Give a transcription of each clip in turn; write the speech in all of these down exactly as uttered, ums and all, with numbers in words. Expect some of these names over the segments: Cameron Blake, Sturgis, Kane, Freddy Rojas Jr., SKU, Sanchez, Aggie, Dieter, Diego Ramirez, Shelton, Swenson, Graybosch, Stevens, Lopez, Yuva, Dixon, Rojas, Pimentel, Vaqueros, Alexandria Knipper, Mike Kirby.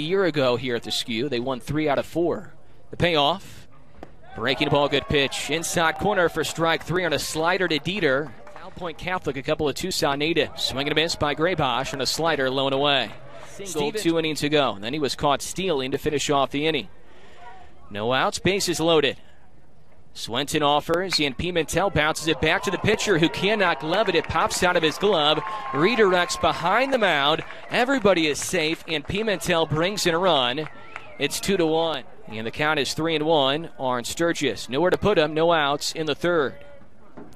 A year ago here at the S K U, they won three out of four. The payoff, breaking the ball, good pitch. Inside corner for strike three on a slider to Dieter. South Point Catholic, a couple of Tucson natives. Swing and a miss by Graybosch on a slider low and away. Single, two innings to go. And then he was caught stealing to finish off the inning. No outs, bases loaded. Swenson offers, and Pimentel bounces it back to the pitcher who cannot glove it. It pops out of his glove, redirects behind the mound. Everybody is safe, and Pimentel brings in a run. It's two to one, and the count is three and one on Sturgis. Nowhere to put him, no outs in the third.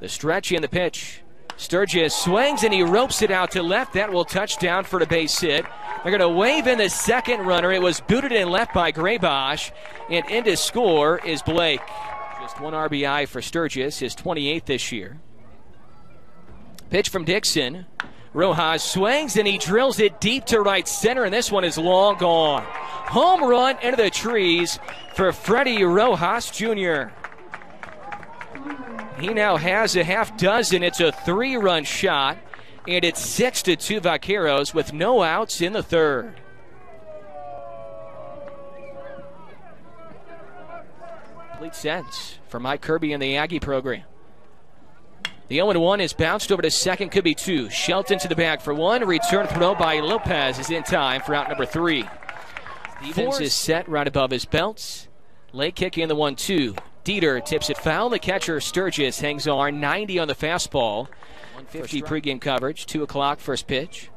The stretch and the pitch. Sturgis swings, and he ropes it out to left. That will touch down for the base hit. They're going to wave in the second runner. It was booted in left by Graybosch, and in to score is Blake. Just one R B I for Sturgis, his twenty-eighth this year. Pitch from Dixon. Rojas swings, and he drills it deep to right center, and this one is long gone. Home run into the trees for Freddy Rojas Junior He now has a half dozen. It's a three-run shot, and it's six to two Vaqueros with no outs in the third. Complete sense for Mike Kirby and the Aggie program. The oh one is bounced over to second, could be two. Shelton to the bag for one. Return throw by Lopez is in time for out number three. Stevens is set right above his belt. Late kick in the one two. Dieter tips it foul. The catcher Sturgis hangs on ninety on the fastball. one fifty pregame coverage. two o'clock first pitch.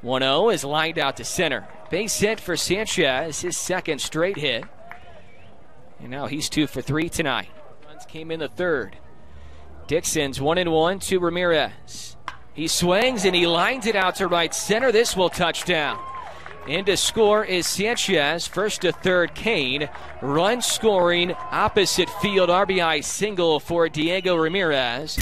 one oh is lined out to center. Base hit for Sanchez, his second straight hit. And now he's two for three tonight. Runs came in the third. Dixon's one and one to Ramirez. He swings and he lines it out to right center. This will touch down. In to score is Sanchez. First to third, Kane. Run scoring, opposite field R B I single for Diego Ramirez.